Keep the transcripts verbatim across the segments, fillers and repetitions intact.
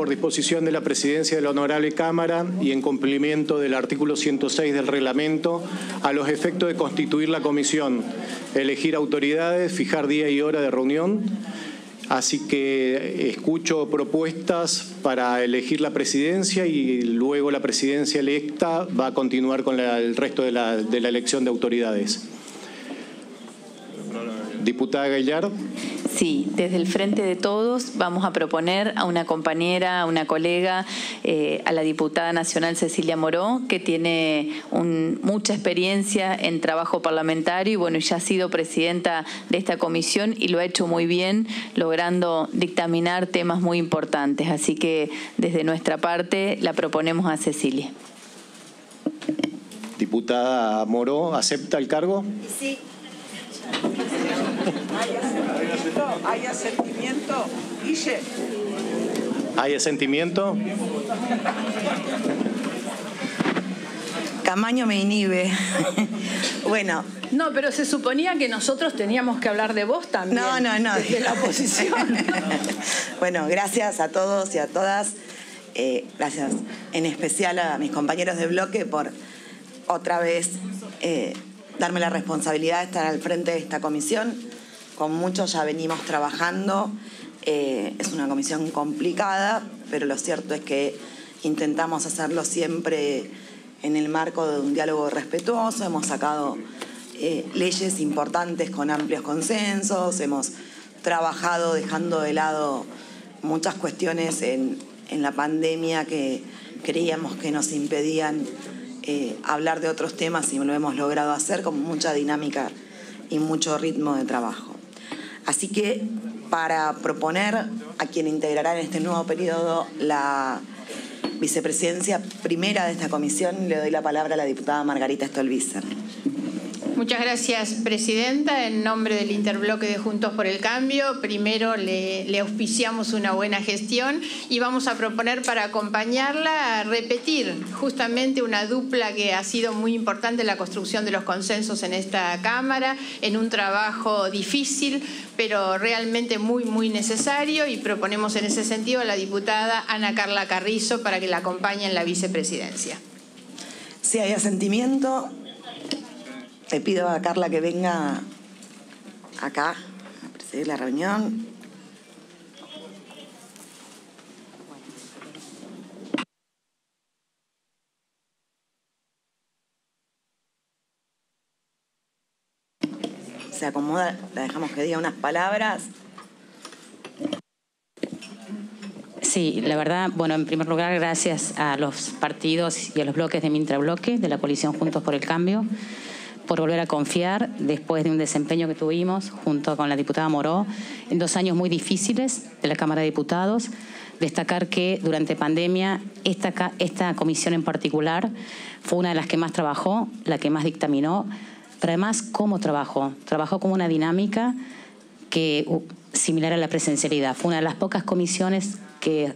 por disposición de la Presidencia de la Honorable Cámara y en cumplimiento del artículo ciento seis del reglamento, a los efectos de constituir la comisión, elegir autoridades, fijar día y hora de reunión. Así que escucho propuestas para elegir la presidencia y luego la presidencia electa va a continuar con la, el resto de la, de la elección de autoridades. Diputada Gaillard. Sí, desde el Frente de Todos vamos a proponer a una compañera, a una colega, eh, a la diputada nacional Cecilia Moreau, que tiene un, mucha experiencia en trabajo parlamentario y bueno, ya ha sido presidenta de esta comisión y lo ha hecho muy bien, logrando dictaminar temas muy importantes. Así que desde nuestra parte la proponemos a Cecilia. Diputada Moreau, ¿acepta el cargo? Sí. ¿Hay asentimiento? Guille. ¿Hay asentimiento? Camaño me inhibe. Bueno. No, pero se suponía que nosotros teníamos que hablar de vos también. No, no, no. De la oposición. Bueno, gracias a todos y a todas. Eh, gracias en especial a mis compañeros de bloque por otra vez eh, darme la responsabilidad de estar al frente de esta comisión. Con muchos ya venimos trabajando, eh, es una comisión complicada, pero lo cierto es que intentamos hacerlo siempre en el marco de un diálogo respetuoso, hemos sacado eh, leyes importantes con amplios consensos, hemos trabajado dejando de lado muchas cuestiones en, en la pandemia que creíamos que nos impedían eh, hablar de otros temas y lo hemos logrado hacer con mucha dinámica y mucho ritmo de trabajo. Así que para proponer a quien integrará en este nuevo periodo la vicepresidencia primera de esta comisión, le doy la palabra a la diputada Margarita Stolbizer. Muchas gracias, Presidenta. En nombre del Interbloque de Juntos por el Cambio, primero le, le auspiciamos una buena gestión y vamos a proponer para acompañarla a repetir justamente una dupla que ha sido muy importante en la construcción de los consensos en esta Cámara, en un trabajo difícil, pero realmente muy, muy necesario, y proponemos en ese sentido a la diputada Ana Carla Carrizo para que la acompañe en la vicepresidencia. Si hay asentimiento... Le pido a Carla que venga acá a presidir la reunión. Se acomoda, la dejamos que diga unas palabras. Sí, la verdad, bueno, en primer lugar, gracias a los partidos y a los bloques de mi intrabloque, de la coalición Juntos por el Cambio, por volver a confiar después de un desempeño que tuvimos junto con la diputada Moreau en dos años muy difíciles de la Cámara de Diputados. Destacar que durante pandemia esta, esta comisión en particular fue una de las que más trabajó, la que más dictaminó, pero además cómo trabajó. Trabajó como una dinámica que similar a la presencialidad. Fue una de las pocas comisiones que...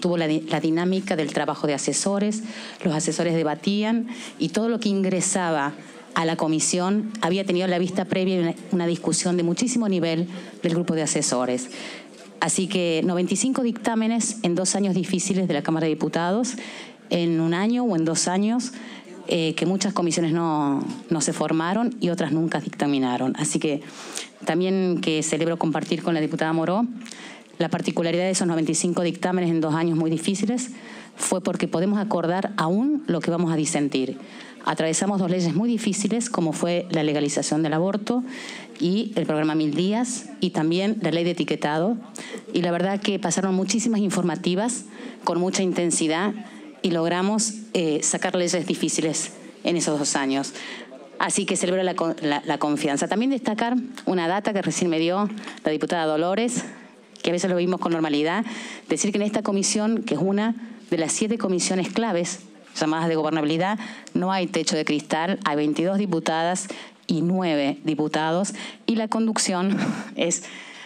Tuvo la, la dinámica del trabajo de asesores, los asesores debatían y todo lo que ingresaba a la comisión había tenido la vista previa una, una discusión de muchísimo nivel del grupo de asesores. Así que noventa y cinco dictámenes en dos años difíciles de la Cámara de Diputados, en un año o en dos años, eh, que muchas comisiones no, no se formaron y otras nunca dictaminaron. Así que también que celebro compartir con la diputada Moreau. La particularidad de esos noventa y cinco dictámenes en dos años muy difíciles fue porque podemos acordar aún lo que vamos a disentir. Atravesamos dos leyes muy difíciles, como fue la legalización del aborto y el programa Mil Días, y también la ley de etiquetado. Y la verdad que pasaron muchísimas informativas con mucha intensidad y logramos eh, sacar leyes difíciles en esos dos años. Así que celebro la, la, la confianza. También destacar una data que recién me dio la diputada Dolores, que a veces lo vimos con normalidad, decir que en esta comisión, que es una de las siete comisiones claves llamadas de gobernabilidad, no hay techo de cristal, hay veintidós diputadas y nueve diputados, y la conducción es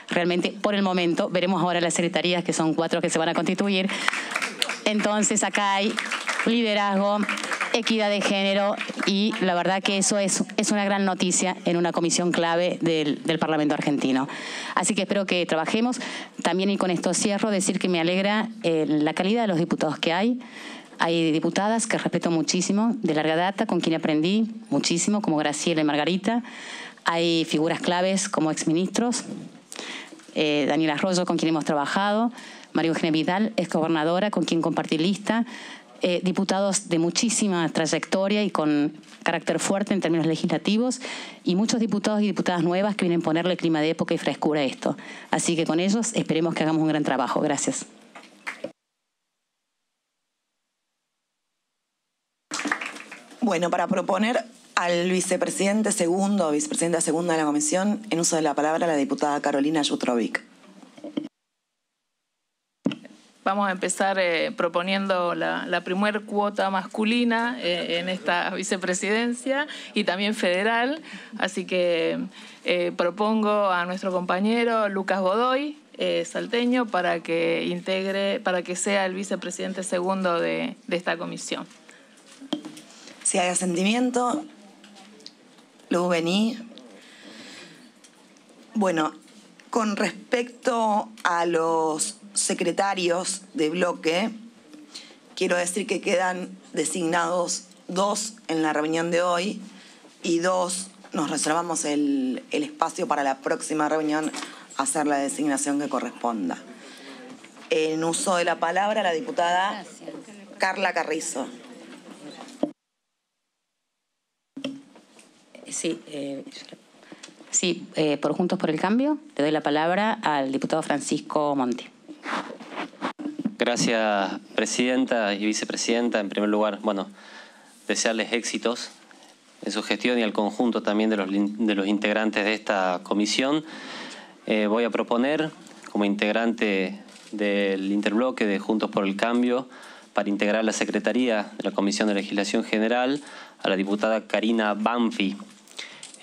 realmente, por el momento, veremos ahora las secretarías, que son cuatro que se van a constituir, entonces acá hay liderazgo, equidad de género, y la verdad que eso es, es una gran noticia en una comisión clave del, del Parlamento argentino. Así que espero que trabajemos. También, y con esto cierro, decir que me alegra eh, la calidad de los diputados que hay. Hay diputadas que respeto muchísimo, de larga data, con quien aprendí muchísimo, como Graciela y Margarita. Hay figuras claves como exministros, eh, Daniel Arroyo, con quien hemos trabajado, María Eugenia Vidal, exgobernadora, con quien compartí lista, eh, diputados de muchísima trayectoria y con carácter fuerte en términos legislativos, y muchos diputados y diputadas nuevas que vienen a ponerle clima de época y frescura a esto. Así que con ellos esperemos que hagamos un gran trabajo. Gracias. Bueno, para proponer al vicepresidente segundo, vicepresidenta segunda de la comisión, en uso de la palabra la diputada Carolina Yutrovic. Vamos a empezar eh, proponiendo la, la primer cuota masculina eh, en esta vicepresidencia y también federal. Así que eh, propongo a nuestro compañero Lucas Godoy, eh, salteño, para que integre, para que sea el vicepresidente segundo de, de esta comisión. Si hay asentimiento, luego vení. Bueno, con respecto a los secretarios de bloque, quiero decir que quedan designados dos en la reunión de hoy y dos nos reservamos el, el espacio para la próxima reunión hacer la designación que corresponda. En uso de la palabra, la diputada Carla Carrizo. Sí, eh, sí eh, por Juntos por el Cambio, le doy la palabra al diputado Francisco Monti. Gracias, presidenta y vicepresidenta. En primer lugar, bueno, desearles éxitos en su gestión y al conjunto también de los, de los integrantes de esta comisión. Eh, voy a proponer, como integrante del interbloque de Juntos por el Cambio, para integrar la Secretaría de la Comisión de Legislación General, a la diputada Karina Banfi.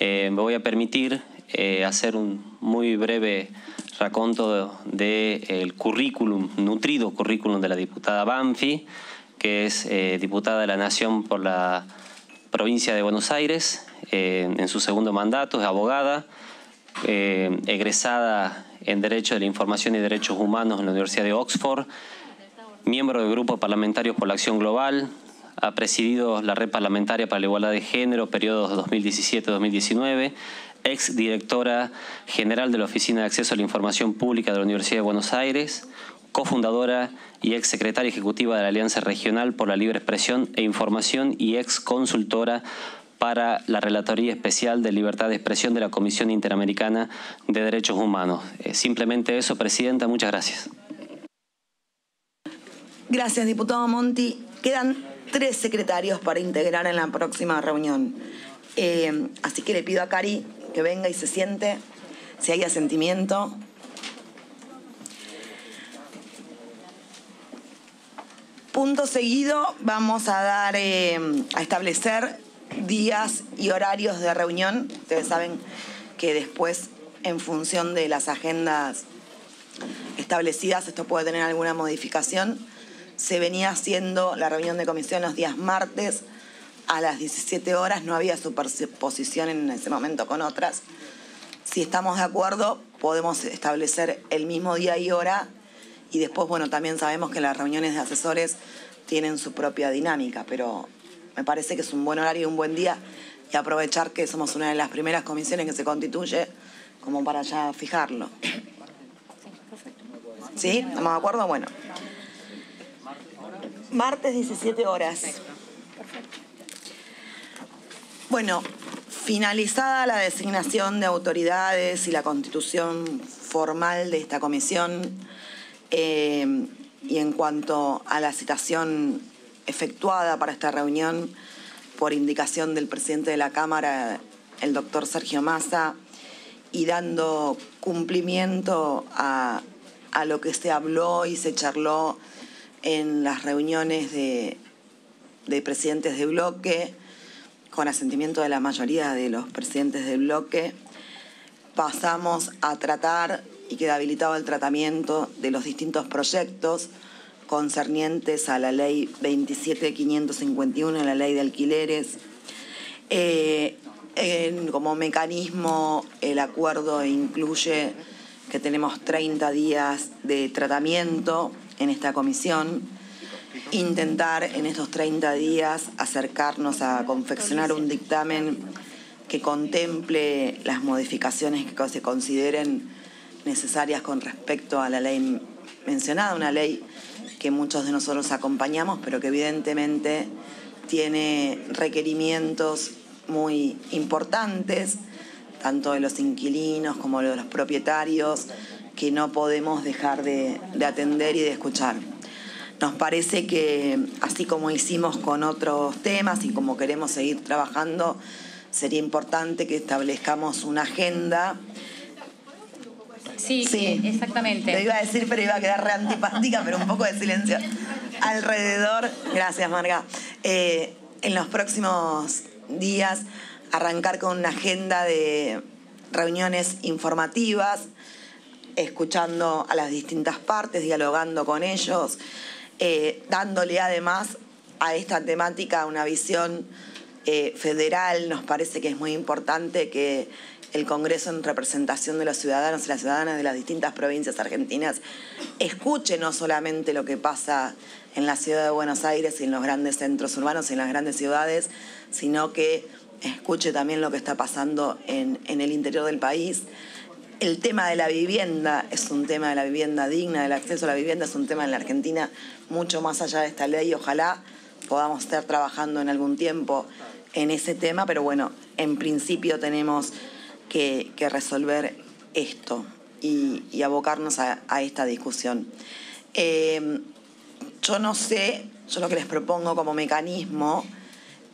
Eh, me voy a permitir eh, hacer un muy breve raconto del de, de, eh, currículum, nutrido currículum de la diputada Banfi, que es eh, diputada de la Nación por la provincia de Buenos Aires, eh, en su segundo mandato, es abogada, eh, egresada en Derecho de la Información y Derechos Humanos en la Universidad de Oxford, miembro del Grupo Parlamentario por la Acción Global. Ha presidido la Red Parlamentaria para la Igualdad de Género, periodos dos mil diecisiete a dos mil diecinueve, ex directora general de la Oficina de Acceso a la Información Pública de la Universidad de Buenos Aires, cofundadora y ex secretaria ejecutiva de la Alianza Regional por la Libre Expresión e Información y ex consultora para la Relatoría Especial de Libertad de Expresión de la Comisión Interamericana de Derechos Humanos. Eh, simplemente eso, presidenta, muchas gracias. Gracias, diputado Monti. Quedan tres secretarios para integrar en la próxima reunión. Eh, así que le pido a Cari que venga y se siente, si hay asentimiento. Punto seguido, vamos a dar eh, a establecer días y horarios de reunión. Ustedes saben que después, en función de las agendas establecidas, esto puede tener alguna modificación. Se venía haciendo la reunión de comisión los días martes a las diecisiete horas. No había superposición en ese momento con otras. Si estamos de acuerdo, podemos establecer el mismo día y hora. Y después, bueno, también sabemos que las reuniones de asesores tienen su propia dinámica. Pero me parece que es un buen horario y un buen día. Y aprovechar que somos una de las primeras comisiones que se constituye como para ya fijarlo. ¿Sí? ¿Estamos de acuerdo? Bueno. Martes, diecisiete horas. Perfecto. Perfecto. Bueno, finalizada la designación de autoridades y la constitución formal de esta comisión, eh, y en cuanto a la citación efectuada para esta reunión por indicación del presidente de la Cámara, el doctor Sergio Massa, y dando cumplimiento a, a lo que se habló y se charló en las reuniones de, de presidentes de bloque, con asentimiento de la mayoría de los presidentes de bloque, pasamos a tratar y queda habilitado el tratamiento de los distintos proyectos concernientes a la ley veintisiete punto quinientos cincuenta y uno, a la ley de alquileres, eh, en, como mecanismo el acuerdo incluye que tenemos treinta días de tratamiento en esta comisión, intentar en estos treinta días acercarnos a confeccionar un dictamen que contemple las modificaciones que se consideren necesarias con respecto a la ley mencionada, una ley que muchos de nosotros acompañamos, pero que evidentemente tiene requerimientos muy importantes, tanto de los inquilinos como de los propietarios, que no podemos dejar de, de atender y de escuchar. Nos parece que, así como hicimos con otros temas y como queremos seguir trabajando, sería importante que establezcamos una agenda. Sí, sí, exactamente. Te iba a decir, pero iba a quedar re antipática, pero un poco de silencio alrededor. Gracias, Marga. Eh, en los próximos días, arrancar con una agenda de reuniones informativas, escuchando a las distintas partes, dialogando con ellos, eh, dándole además a esta temática una visión Eh, federal. Nos parece que es muy importante que el Congreso, en representación de los ciudadanos y las ciudadanas de las distintas provincias argentinas, escuche no solamente lo que pasa en la ciudad de Buenos Aires y en los grandes centros urbanos y en las grandes ciudades, sino que escuche también lo que está pasando en, en el interior del país. El tema de la vivienda es un tema de la vivienda digna, del acceso a la vivienda es un tema en la Argentina mucho más allá de esta ley. Ojalá podamos estar trabajando en algún tiempo en ese tema, pero bueno, en principio tenemos que, que resolver esto y, y abocarnos a, a esta discusión. Eh, yo no sé, yo lo que les propongo como mecanismo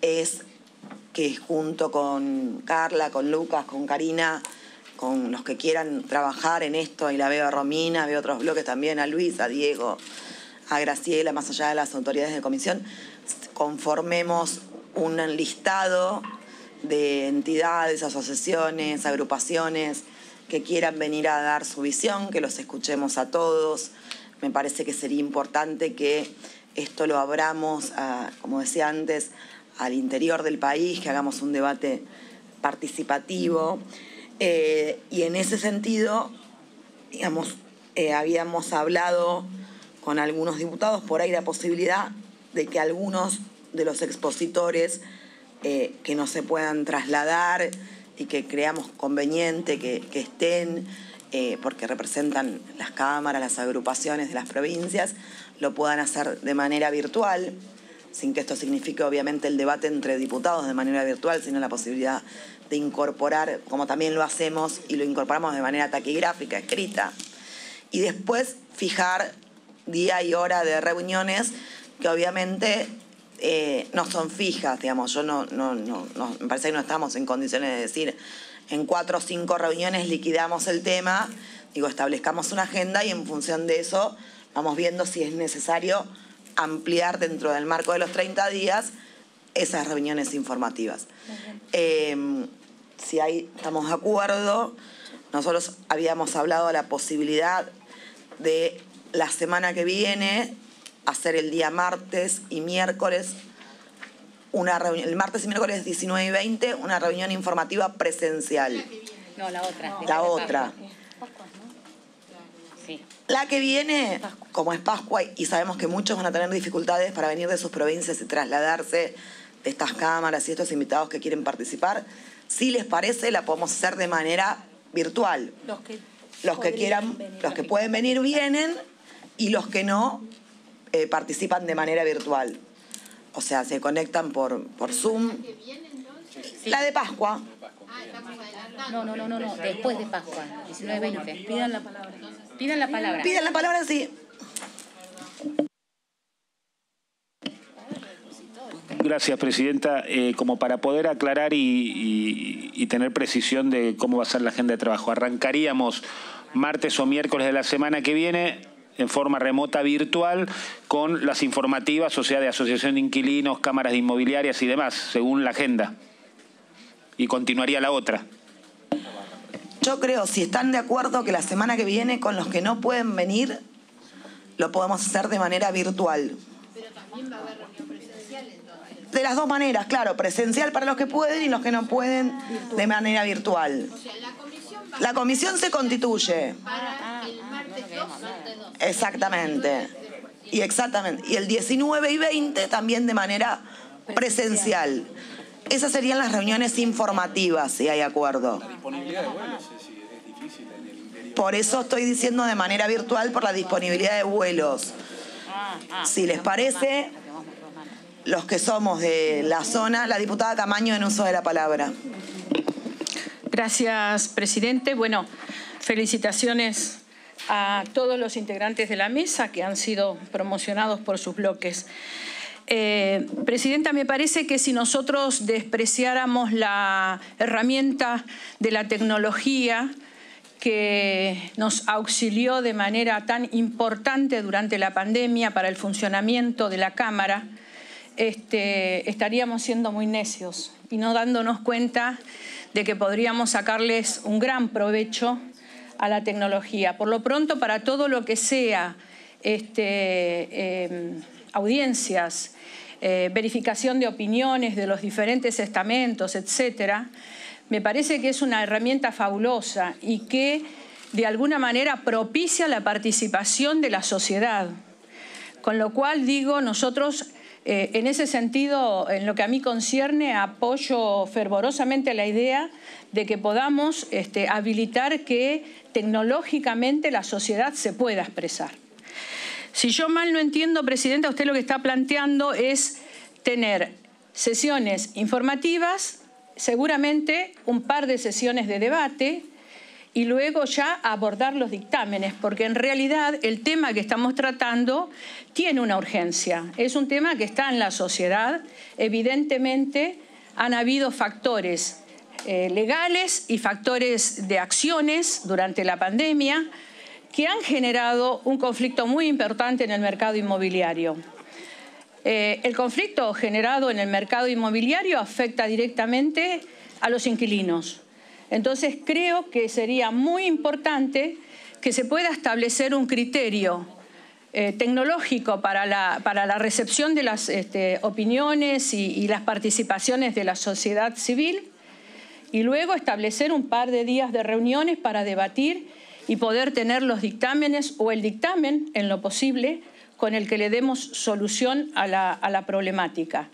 es que junto con Carla, con Lucas, con Karina, con los que quieran trabajar en esto, y la veo a Romina, veo otros bloques también, a Luis, a Diego, a Graciela, más allá de las autoridades de comisión, conformemos un listado de entidades, asociaciones, agrupaciones que quieran venir a dar su visión, que los escuchemos a todos. Me parece que sería importante que esto lo abramos, a, como decía antes, al interior del país, que hagamos un debate participativo. Eh, y en ese sentido, digamos, eh, habíamos hablado con algunos diputados por ahí la posibilidad de que algunos de los expositores eh, que no se puedan trasladar y que creamos conveniente que, que estén, eh, porque representan las cámaras, las agrupaciones de las provincias, lo puedan hacer de manera virtual, sin que esto signifique obviamente el debate entre diputados de manera virtual, sino la posibilidad de incorporar, como también lo hacemos y lo incorporamos de manera taquigráfica, escrita, y después fijar día y hora de reuniones que obviamente eh, no son fijas, digamos. Yo no, no, no, no, me parece que no estamos en condiciones de decir en cuatro o cinco reuniones liquidamos el tema. Digo, establezcamos una agenda y en función de eso vamos viendo si es necesario ampliar dentro del marco de los treinta días esas reuniones informativas. Eh, si ahí estamos de acuerdo, nosotros habíamos hablado de la posibilidad de la semana que viene hacer el día martes y miércoles, una reunión, el martes y miércoles diecinueve y veinte, una reunión informativa presencial. No, la otra. La otra. La que viene, como es Pascua y sabemos que muchos van a tener dificultades para venir de sus provincias y trasladarse de estas cámaras y estos invitados que quieren participar, si les parece la podemos hacer de manera virtual. Los que, los que quieran, los que pueden venir vienen, y los que no eh, participan de manera virtual. O sea, se conectan por, por Zoom. La de Pascua. No, no, no, no, no. Después de Pascua, diecinueve veinte. Pidan la palabra. Pidan la palabra. Pidan la palabra, sí. Gracias, Presidenta. Eh, como para poder aclarar y, y, y tener precisión de cómo va a ser la agenda de trabajo, arrancaríamos martes o miércoles de la semana que viene en forma remota virtual con las informativas, o sea, de asociación de inquilinos, cámaras de inmobiliarias y demás, según la agenda. Y continuaría la otra. Yo creo, si están de acuerdo, que la semana que viene con los que no pueden venir lo podemos hacer de manera virtual. Pero también va a haber reunión presencial, entonces. De las dos maneras, claro, presencial para los que pueden y los que no pueden de manera virtual. O sea, la comisión, la comisión se constituye. Para el martes dos. Exactamente. Y exactamente. Y el diecinueve y veinte también de manera presencial. Esas serían las reuniones informativas, si hay acuerdo. La disponibilidad de vuelos es difícil en el interior. Por eso estoy diciendo de manera virtual, por la disponibilidad de vuelos. Si les parece, los que somos de la zona, la diputada Camaño en uso de la palabra. Gracias, presidente. Bueno, felicitaciones a todos los integrantes de la mesa que han sido promocionados por sus bloques. Eh, Presidenta, me parece que si nosotros despreciáramos la herramienta de la tecnología que nos auxilió de manera tan importante durante la pandemia para el funcionamiento de la Cámara, este, estaríamos siendo muy necios y no dándonos cuenta de que podríamos sacarles un gran provecho a la tecnología. Por lo pronto, para todo lo que sea este, eh, audiencias, Eh, verificación de opiniones de los diferentes estamentos, etcétera, me parece que es una herramienta fabulosa y que de alguna manera propicia la participación de la sociedad. Con lo cual, digo, nosotros eh, en ese sentido, en lo que a mí concierne, apoyo fervorosamente la idea de que podamos este, habilitar que tecnológicamente la sociedad se pueda expresar. Si yo mal no entiendo, Presidenta, usted lo que está planteando es tener sesiones informativas, seguramente un par de sesiones de debate y luego ya abordar los dictámenes, porque en realidad el tema que estamos tratando tiene una urgencia. Es un tema que está en la sociedad. Evidentemente han habido factores eh, legales y factores de acciones durante la pandemia que han generado un conflicto muy importante en el mercado inmobiliario. Eh, el conflicto generado en el mercado inmobiliario afecta directamente a los inquilinos. Entonces creo que sería muy importante que se pueda establecer un criterio eh, tecnológico para la, para la recepción de las este, opiniones y, y las participaciones de la sociedad civil y luego establecer un par de días de reuniones para debatir y poder tener los dictámenes o el dictamen, en lo posible, con el que le demos solución a la, a la problemática.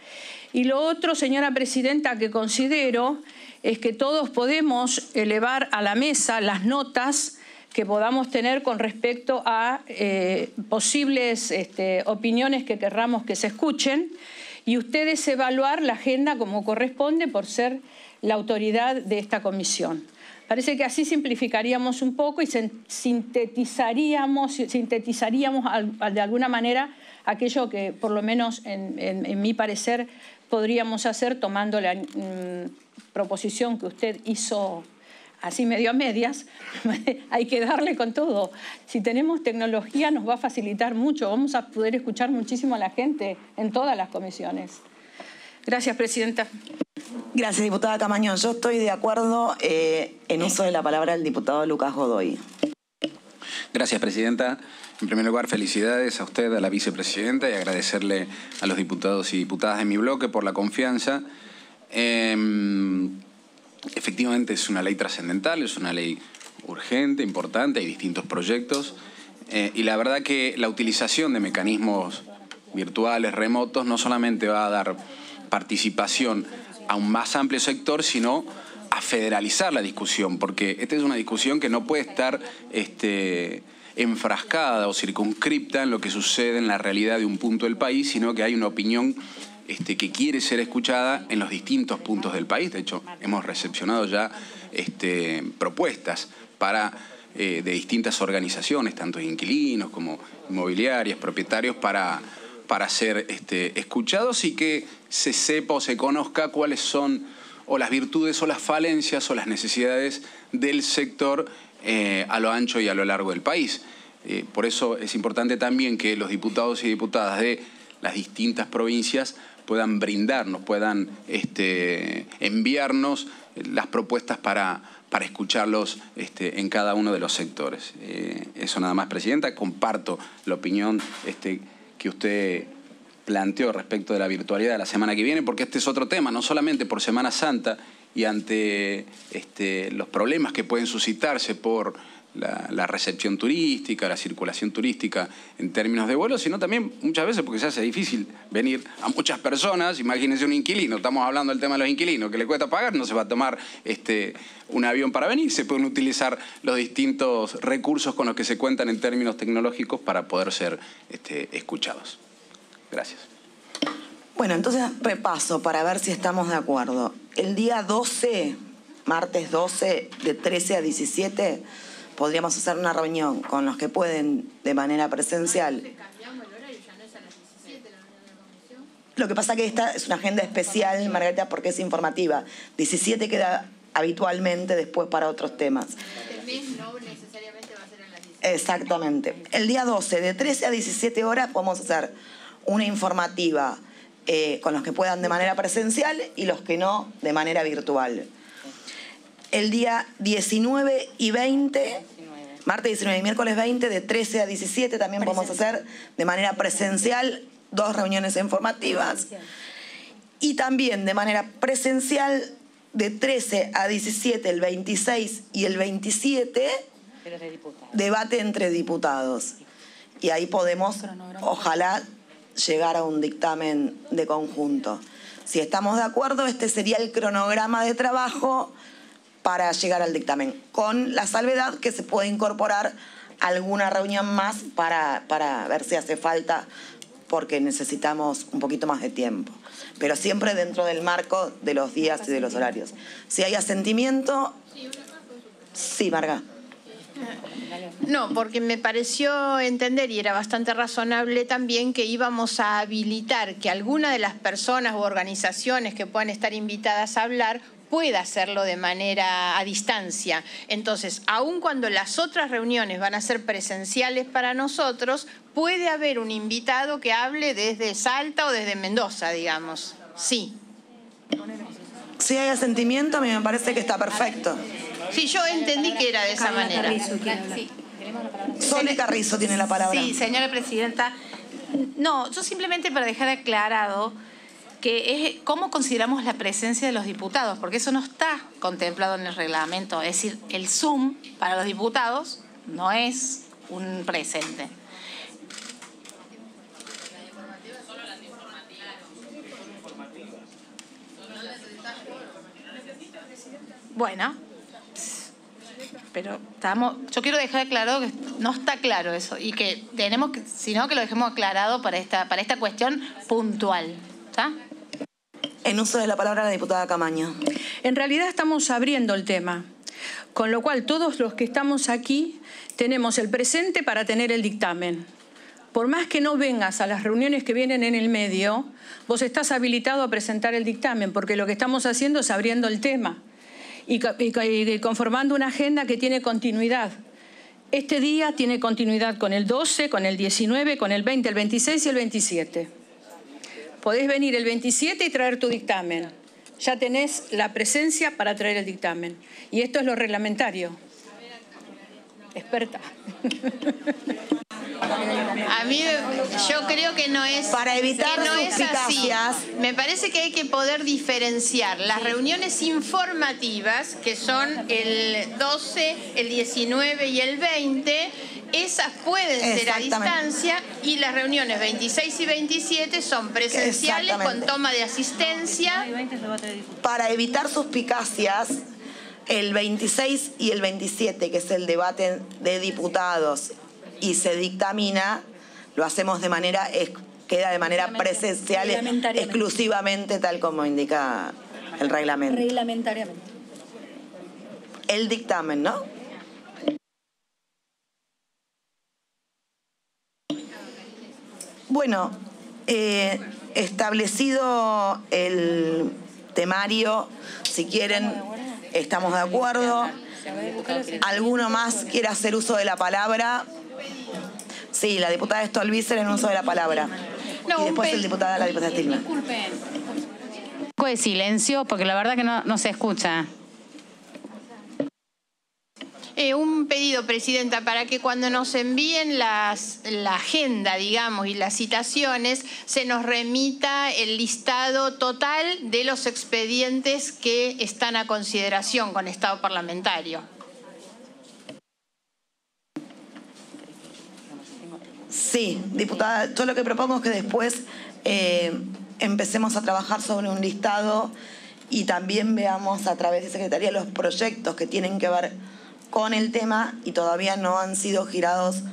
Y lo otro, señora Presidenta, que considero es que todos podemos elevar a la mesa las notas que podamos tener con respecto a eh, posibles este, opiniones que querramos que se escuchen y ustedes evaluar la agenda como corresponde por ser la autoridad de esta comisión. Parece que así simplificaríamos un poco y sintetizaríamos, sintetizaríamos de alguna manera aquello que, por lo menos en, en, en mi parecer, podríamos hacer tomando la mmm, proposición que usted hizo así medio a medias. Hay que darle con todo. Si tenemos tecnología nos va a facilitar mucho. Vamos a poder escuchar muchísimo a la gente en todas las comisiones. Gracias, Presidenta. Gracias, diputada Camañón. Yo estoy de acuerdo eh, en uso de la palabra del diputado Lucas Godoy. Gracias, Presidenta. En primer lugar, felicidades a usted, a la vicepresidenta, y agradecerle a los diputados y diputadas de mi bloque por la confianza. Eh, efectivamente, es una ley trascendental, es una ley urgente, importante, hay distintos proyectos. Eh, y la verdad que la utilización de mecanismos virtuales, remotos, no solamente va a dar participación a un más amplio sector, sino a federalizar la discusión, porque esta es una discusión que no puede estar este, enfrascada o circunscripta en lo que sucede en la realidad de un punto del país, sino que hay una opinión este, que quiere ser escuchada en los distintos puntos del país. De hecho, hemos recepcionado ya este, propuestas para, eh, de distintas organizaciones, tanto de inquilinos como inmobiliarias, propietarios, para... para ser este, escuchados y que se sepa o se conozca cuáles son o las virtudes o las falencias o las necesidades del sector eh, a lo ancho y a lo largo del país. Eh, por eso es importante también que los diputados y diputadas de las distintas provincias puedan brindarnos, puedan este, enviarnos las propuestas para, para escucharlos este, en cada uno de los sectores. Eh, eso nada más, Presidenta. Comparto la opinión este, que usted planteó respecto de la virtualidad de la semana que viene, porque este es otro tema, no solamente por Semana Santa y ante este, los problemas que pueden suscitarse por la, la recepción turística, la circulación turística en términos de vuelo, sino también muchas veces porque se hace difícil venir a muchas personas. Imagínense un inquilino, estamos hablando del tema de los inquilinos, que le cuesta pagar, no se va a tomar este, un avión para venir, se pueden utilizar los distintos recursos con los que se cuentan en términos tecnológicos para poder ser este, escuchados. Gracias. Bueno, entonces repaso para ver si estamos de acuerdo. El día doce, martes doce, de trece a diecisiete, podríamos hacer una reunión con los que pueden de manera presencial. ¿Cambiamos el horario? ¿Ya no es a las diecisiete la reunión de la comisión? Lo que pasa es que esta es una agenda especial, Margarita, porque es informativa. diecisiete queda habitualmente después para otros temas. Este mes no necesariamente va a ser a las diecisiete. Exactamente. El día doce, de trece a diecisiete horas, podemos hacer una informativa eh, con los que puedan de manera presencial y los que no de manera virtual. El día diecinueve y veinte, martes diecinueve y miércoles veinte, de trece a diecisiete también vamos a hacer de manera presencial dos reuniones informativas. Y también de manera presencial de trece a diecisiete, el veintiséis y el veintisiete, debate entre diputados. Y ahí podemos, ojalá, llegar a un dictamen de conjunto. Si estamos de acuerdo, este sería el cronograma de trabajo para llegar al dictamen, con la salvedad que se puede incorporar alguna reunión más para, para ver si hace falta, porque necesitamos un poquito más de tiempo. Pero siempre dentro del marco de los días y de los horarios. Si hay asentimiento... Sí, Marga. No, porque me pareció entender, y era bastante razonable también, que íbamos a habilitar que alguna de las personas u organizaciones que puedan estar invitadas a hablar pueda hacerlo de manera a distancia. Entonces, aun cuando las otras reuniones van a ser presenciales para nosotros, puede haber un invitado que hable desde Salta o desde Mendoza, digamos. Sí. Si hay asentimiento, a mí me parece que está perfecto. Sí, yo entendí que era de esa manera. Sole Carrizo tiene la palabra. Sí, señora Presidenta. No, yo simplemente para dejar aclarado que es cómo consideramos la presencia de los diputados, porque eso no está contemplado en el reglamento. Es decir, el Zoom para los diputados no es un presente. Bueno, pero estamos, yo quiero dejar claro que no está claro eso y que tenemos que, sino que lo dejemos aclarado para esta, para esta cuestión puntual. ¿Está? En uso de la palabra la diputada Camaño. En realidad estamos abriendo el tema, con lo cual todos los que estamos aquí tenemos el presente para tener el dictamen. Por más que no vengas a las reuniones que vienen en el medio, vos estás habilitado a presentar el dictamen, porque lo que estamos haciendo es abriendo el tema y conformando una agenda que tiene continuidad. Este día tiene continuidad con el doce, con el diecinueve, con el veinte, el veintiséis y el veintisiete. Podés venir el veintisiete y traer tu dictamen. Ya tenés la presencia para traer el dictamen. Y esto es lo reglamentario. Experta. A mí, yo creo que no es, para evitar que no es así. Me parece que hay que poder diferenciar las reuniones informativas, que son el doce, el diecinueve y el veinte, esas pueden ser a distancia, y las reuniones veintiséis y veintisiete son presenciales con toma de asistencia. Para evitar suspicacias, el veintiséis y el veintisiete, que es el debate de diputados y se dictamina, lo hacemos de manera, queda de manera presencial exclusivamente, tal como indica el reglamento. Reglamentariamente. El dictamen, ¿no? Bueno, eh, establecido el temario, si quieren, estamos de acuerdo. ¿Alguno más quiere hacer uso de la palabra? Sí, la diputada Stolbizer en uso de la palabra. No, y después el diputado, la diputada Stilman. Disculpen. Un poco de silencio, porque la verdad que no, no se escucha. Eh, un pedido, Presidenta, para que cuando nos envíen las, la agenda, digamos, y las citaciones, se nos remita el listado total de los expedientes que están a consideración con Estado parlamentario. Sí, diputada, yo lo que propongo es que después eh, empecemos a trabajar sobre un listado y también veamos a través de Secretaría los proyectos que tienen que ver con el tema y todavía no han sido girados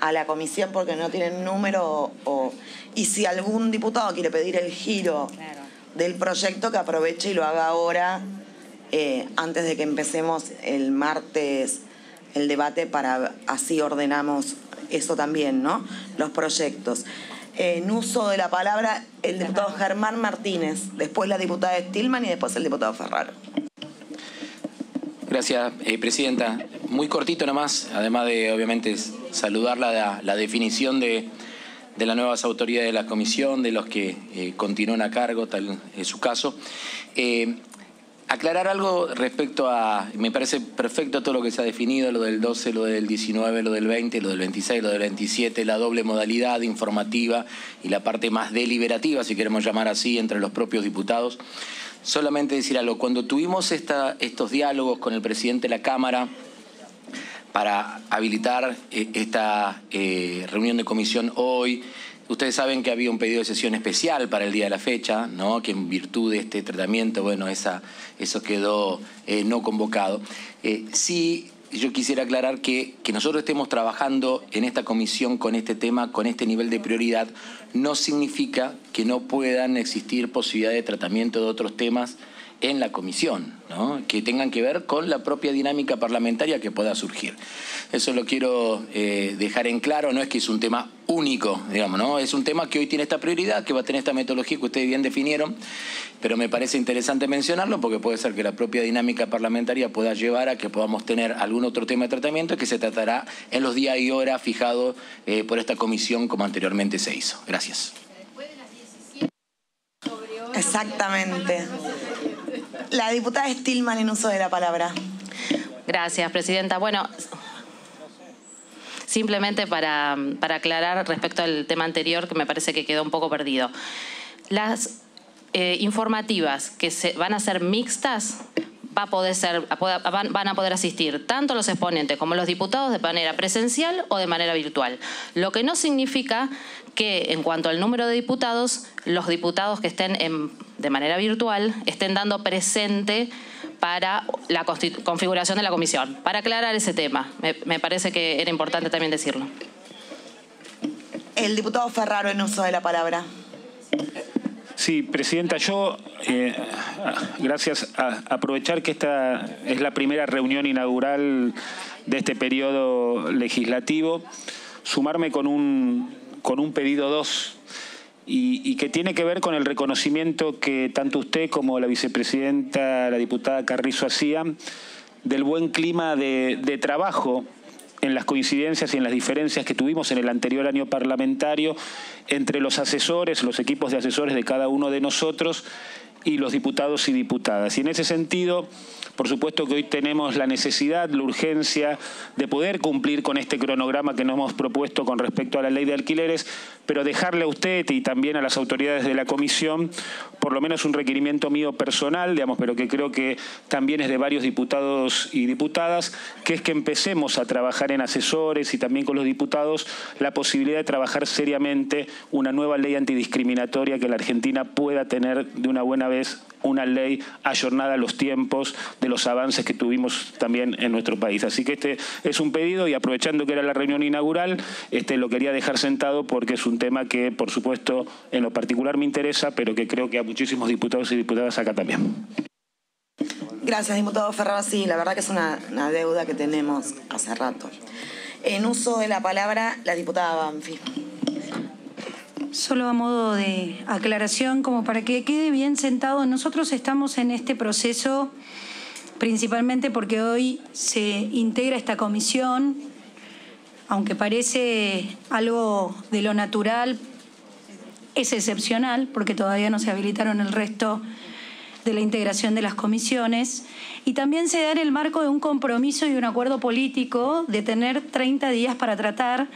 a la comisión porque no tienen número. O, o, y si algún diputado quiere pedir el giro claro. del proyecto, que aproveche y lo haga ahora, eh, antes de que empecemos el martes el debate, para así ordenamos eso también, ¿no? Los proyectos. En uso de la palabra, el diputado Ferraro. Germán Martínez, después la diputada Stilman y después el diputado Ferraro. Gracias, eh, Presidenta. Muy cortito nomás, además de, obviamente, saludar la, la definición de, de las nuevas autoridades de la Comisión, de los que eh, continúan a cargo, tal es su caso. Eh, aclarar algo respecto a... Me parece perfecto todo lo que se ha definido, lo del doce, lo del diecinueve, lo del veinte, lo del veintiséis, lo del veintisiete, la doble modalidad informativa y la parte más deliberativa, si queremos llamar así, entre los propios diputados. Solamente decir algo, cuando tuvimos esta, estos diálogos con el presidente de la Cámara para habilitar eh, esta eh, reunión de comisión hoy, ustedes saben que había un pedido de sesión especial para el día de la fecha, ¿no? Que en virtud de este tratamiento, bueno, esa, eso quedó eh, no convocado. Eh, sí, yo quisiera aclarar que, que nosotros estemos trabajando en esta comisión con este tema, con este nivel de prioridad, no significa que no puedan existir posibilidades de tratamiento de otros temas en la comisión, ¿no? Que tengan que ver con la propia dinámica parlamentaria que pueda surgir. Eso lo quiero eh, dejar en claro, no es que es un tema único, digamos, ¿no? Es un tema que hoy tiene esta prioridad, que va a tener esta metodología que ustedes bien definieron, pero me parece interesante mencionarlo porque puede ser que la propia dinámica parlamentaria pueda llevar a que podamos tener algún otro tema de tratamiento que se tratará en los días y horas fijados eh, por esta comisión como anteriormente se hizo. Gracias. Exactamente. La diputada Stilman en uso de la palabra. Gracias, Presidenta. Bueno, simplemente para, para aclarar respecto al tema anterior, que me parece que quedó un poco perdido. Las eh, informativas que se, van a ser mixtas va a poder ser, van, van a poder asistir tanto los exponentes como los diputados de manera presencial o de manera virtual. Lo que no significa que en cuanto al número de diputados, los diputados que estén en, de manera virtual estén dando presente para la configuración de la comisión. Para aclarar ese tema, me, me parece que era importante también decirlo. El diputado Ferraro en uso de la palabra. Sí, Presidenta, yo, eh, gracias, a aprovechar que esta es la primera reunión inaugural de este periodo legislativo, sumarme con un, con un pedido dos y, y que tiene que ver con el reconocimiento que tanto usted como la vicepresidenta, la diputada Carrizo, hacían del buen clima de, de trabajo en las coincidencias y en las diferencias que tuvimos en el anterior año parlamentario entre los asesores, los equipos de asesores de cada uno de nosotros y los diputados y diputadas. Y en ese sentido, por supuesto que hoy tenemos la necesidad, la urgencia de poder cumplir con este cronograma que nos hemos propuesto con respecto a la ley de alquileres, pero dejarle a usted y también a las autoridades de la comisión, por lo menos un requerimiento mío personal, digamos, pero que creo que también es de varios diputados y diputadas, que es que empecemos a trabajar en asesores y también con los diputados la posibilidad de trabajar seriamente una nueva ley antidiscriminatoria, que la Argentina pueda tener de una buena vez una ley ayornada a los tiempos de los avances que tuvimos también en nuestro país. Así que este es un pedido y aprovechando que era la reunión inaugural, este lo quería dejar sentado porque es un tema que, por supuesto, en lo particular me interesa, pero que creo que a muchísimos diputados y diputadas acá también. Gracias, diputado Ferraro. Sí, la verdad que es una, una deuda que tenemos hace rato. En uso de la palabra, la diputada Banfi. Solo a modo de aclaración, como para que quede bien sentado, nosotros estamos en este proceso principalmente porque hoy se integra esta comisión, aunque parece algo de lo natural, es excepcional porque todavía no se habilitaron el resto de la integración de las comisiones, y también se da en el marco de un compromiso y un acuerdo político de tener treinta días para tratar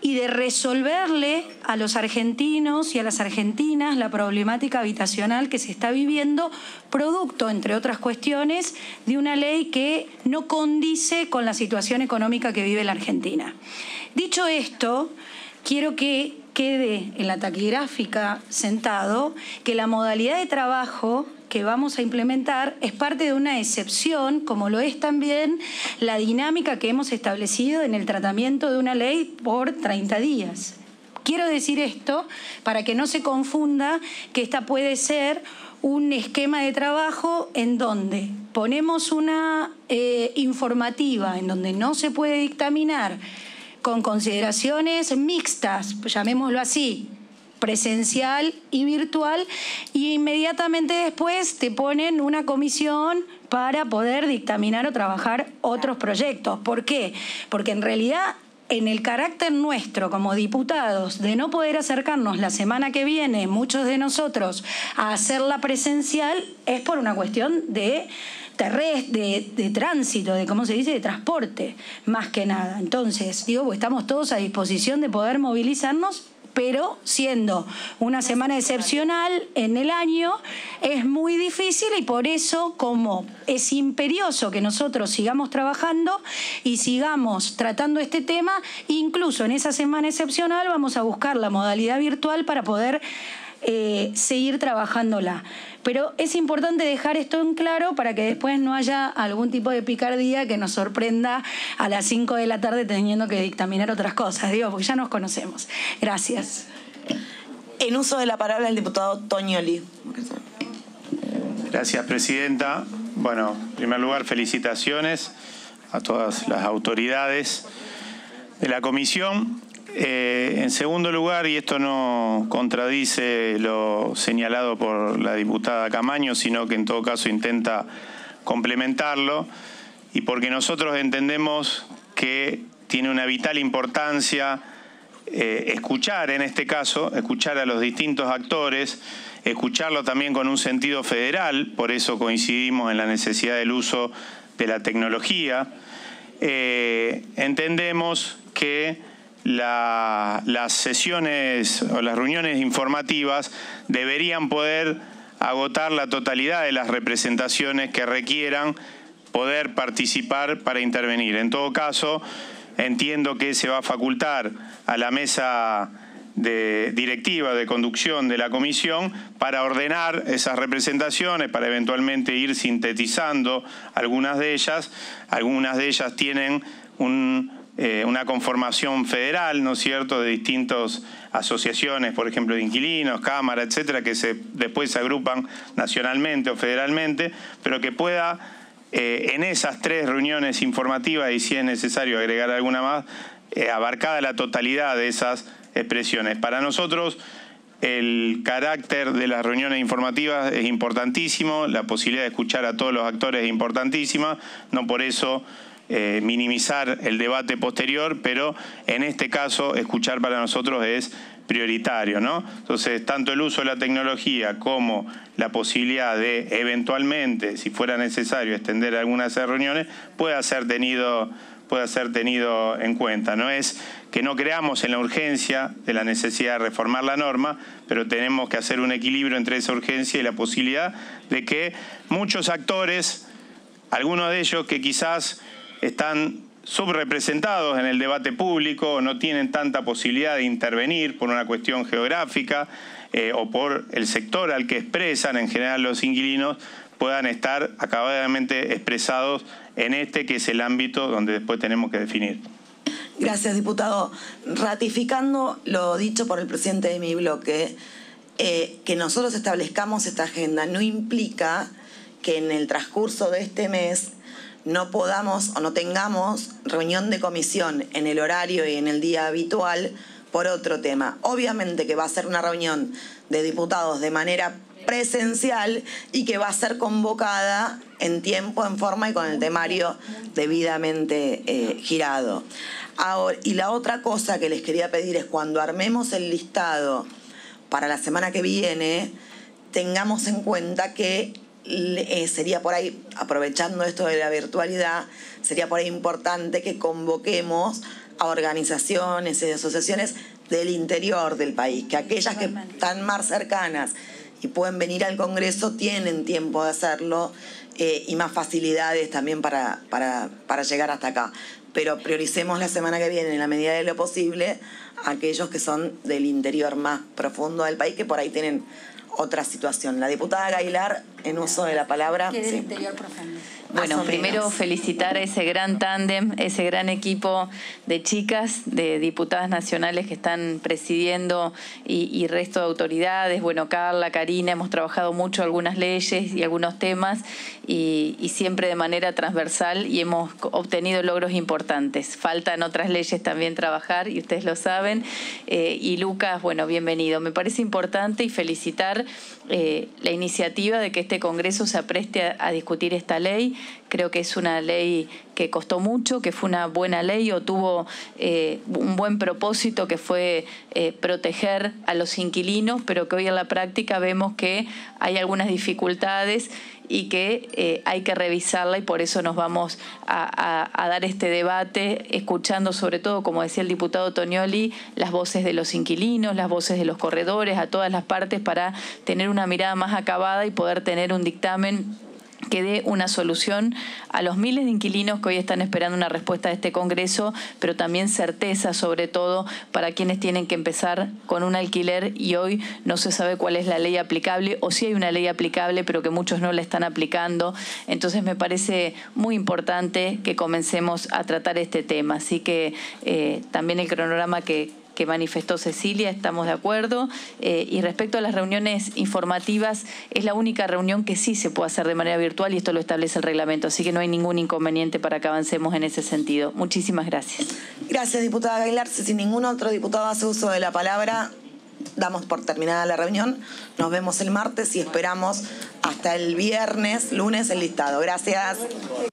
y de resolverle a los argentinos y a las argentinas la problemática habitacional que se está viviendo, producto, entre otras cuestiones, de una ley que no condice con la situación económica que vive la Argentina. Dicho esto, quiero que quede en la taquigráfica sentado que la modalidad de trabajo que vamos a implementar es parte de una excepción, como lo es también la dinámica que hemos establecido en el tratamiento de una ley por treinta días. Quiero decir esto para que no se confunda que esta puede ser un esquema de trabajo en donde ponemos una eh, informativa, en donde no se puede dictaminar con consideraciones mixtas, llamémoslo así, presencial y virtual, y inmediatamente después te ponen una comisión para poder dictaminar o trabajar otros proyectos. ¿Por qué? Porque en realidad, en el carácter nuestro como diputados de no poder acercarnos la semana que viene, muchos de nosotros, a hacerla presencial, es por una cuestión de terrestre, de, de tránsito, de cómo se dice, de transporte, más que nada. Entonces, digo, pues estamos todos a disposición de poder movilizarnos, pero siendo una semana excepcional en el año, es muy difícil, y por eso, como es imperioso que nosotros sigamos trabajando y sigamos tratando este tema, incluso en esa semana excepcional vamos a buscar la modalidad virtual para poder eh, seguir trabajándola. Pero es importante dejar esto en claro para que después no haya algún tipo de picardía que nos sorprenda a las cinco de la tarde teniendo que dictaminar otras cosas. Digo, porque ya nos conocemos. Gracias. En uso de la palabra el diputado Toniolli. Gracias, presidenta. Bueno, en primer lugar, felicitaciones a todas las autoridades de la comisión. Eh, en segundo lugar, y esto no contradice lo señalado por la diputada Camaño, sino que en todo caso intenta complementarlo, y porque nosotros entendemos que tiene una vital importancia eh, escuchar, en este caso, escuchar a los distintos actores, escucharlo también con un sentido federal, por eso coincidimos en la necesidad del uso de la tecnología. Eh, entendemos que La, las sesiones o las reuniones informativas deberían poder agotar la totalidad de las representaciones que requieran poder participar para intervenir. En todo caso, entiendo que se va a facultar a la mesa de directiva de conducción de la comisión para ordenar esas representaciones, para eventualmente ir sintetizando algunas de ellas. Algunas de ellas tienen un... Eh, una conformación federal, ¿no es cierto?, de distintas asociaciones, por ejemplo, de inquilinos, cámaras, etcétera, que se, después se agrupan nacionalmente o federalmente, pero que pueda, eh, en esas tres reuniones informativas, y si es necesario agregar alguna más, eh, abarcada la totalidad de esas expresiones. Para nosotros, el carácter de las reuniones informativas es importantísimo, la posibilidad de escuchar a todos los actores es importantísima, no por eso Eh, minimizar el debate posterior, pero en este caso escuchar para nosotros es prioritario, ¿no? Entonces, tanto el uso de la tecnología como la posibilidad de eventualmente, si fuera necesario, extender algunas de esas reuniones, pueda ser tenido, pueda ser tenido en cuenta. No es que no creamos en la urgencia de la necesidad de reformar la norma, pero tenemos que hacer un equilibrio entre esa urgencia y la posibilidad de que muchos actores, algunos de ellos que quizás están subrepresentados en el debate público, no tienen tanta posibilidad de intervenir por una cuestión geográfica eh, o por el sector al que expresan, en general los inquilinos, puedan estar acabadamente expresados en este que es el ámbito donde después tenemos que definir. Gracias, diputado. Ratificando lo dicho por el presidente de mi bloque, eh, que nosotros establezcamos esta agenda no implica que en el transcurso de este mes no podamos o no tengamos reunión de comisión en el horario y en el día habitual por otro tema. Obviamente que va a ser una reunión de diputados de manera presencial y que va a ser convocada en tiempo, en forma y con el temario debidamente eh, girado. Ahora, y la otra cosa que les quería pedir es cuando armemos el listado para la semana que viene, tengamos en cuenta que eh, sería por ahí, aprovechando esto de la virtualidad, sería por ahí importante que convoquemos a organizaciones y asociaciones del interior del país, que aquellas que están más cercanas y pueden venir al Congreso tienen tiempo de hacerlo eh, y más facilidades también para, para, para llegar hasta acá. Pero prioricemos la semana que viene, en la medida de lo posible, aquellos que son del interior más profundo del país, que por ahí tienen otra situación. La diputada Gaillard, en uso de la palabra. ¿Qué del sí. interior profundo? Bueno, primero felicitar a ese gran tándem, ese gran equipo de chicas, de diputadas nacionales que están presidiendo y, y resto de autoridades. Bueno, Carla, Karina, hemos trabajado mucho algunas leyes y algunos temas y, y siempre de manera transversal y hemos obtenido logros importantes. Faltan otras leyes también trabajar y ustedes lo saben. Eh, y Lucas, bueno, bienvenido. Me parece importante y felicitar eh, la iniciativa de que este Congreso se apreste a, a discutir esta ley. Creo que es una ley que costó mucho, que fue una buena ley o tuvo eh, un buen propósito que fue eh, proteger a los inquilinos, pero que hoy en la práctica vemos que hay algunas dificultades y que eh, hay que revisarla y por eso nos vamos a, a, a dar este debate escuchando sobre todo, como decía el diputado Toniolli, las voces de los inquilinos, las voces de los corredores, a todas las partes para tener una mirada más acabada y poder tener un dictamen que dé una solución a los miles de inquilinos que hoy están esperando una respuesta de este Congreso, pero también certeza sobre todo para quienes tienen que empezar con un alquiler y hoy no se sabe cuál es la ley aplicable o si hay una ley aplicable pero que muchos no la están aplicando. Entonces me parece muy importante que comencemos a tratar este tema. Así que eh, también el cronograma que... que manifestó Cecilia, estamos de acuerdo. Eh, y respecto a las reuniones informativas, es la única reunión que sí se puede hacer de manera virtual y esto lo establece el reglamento, así que no hay ningún inconveniente para que avancemos en ese sentido. Muchísimas gracias. Gracias, diputada Gaillard. Si ningún otro diputado hace uso de la palabra, damos por terminada la reunión. Nos vemos el martes y esperamos hasta el viernes, lunes, el listado. Gracias.